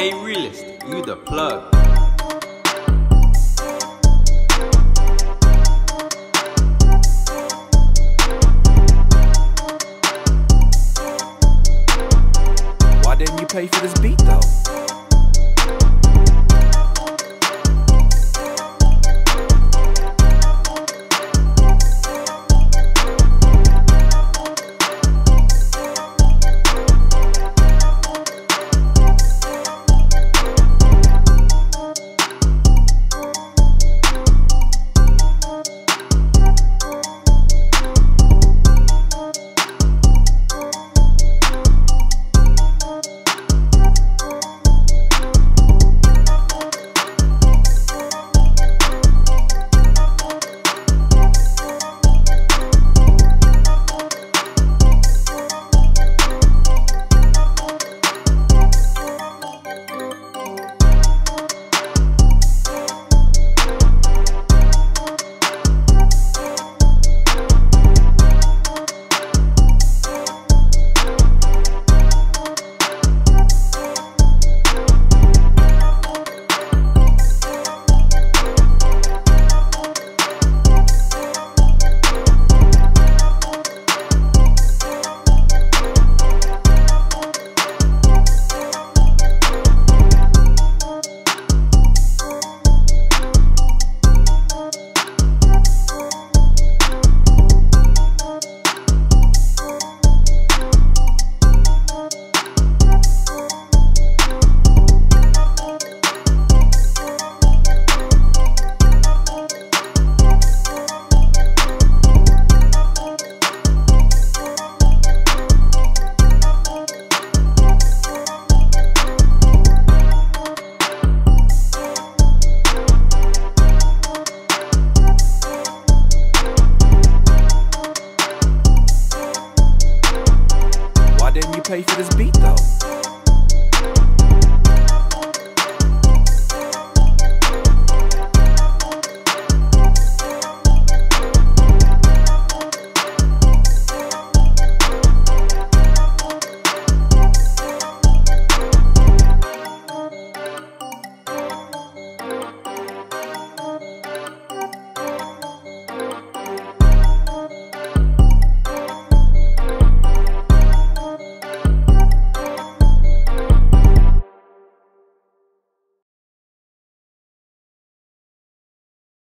K Realist, you the plug. Why didn't you pay for this beat though? Pay for this beat.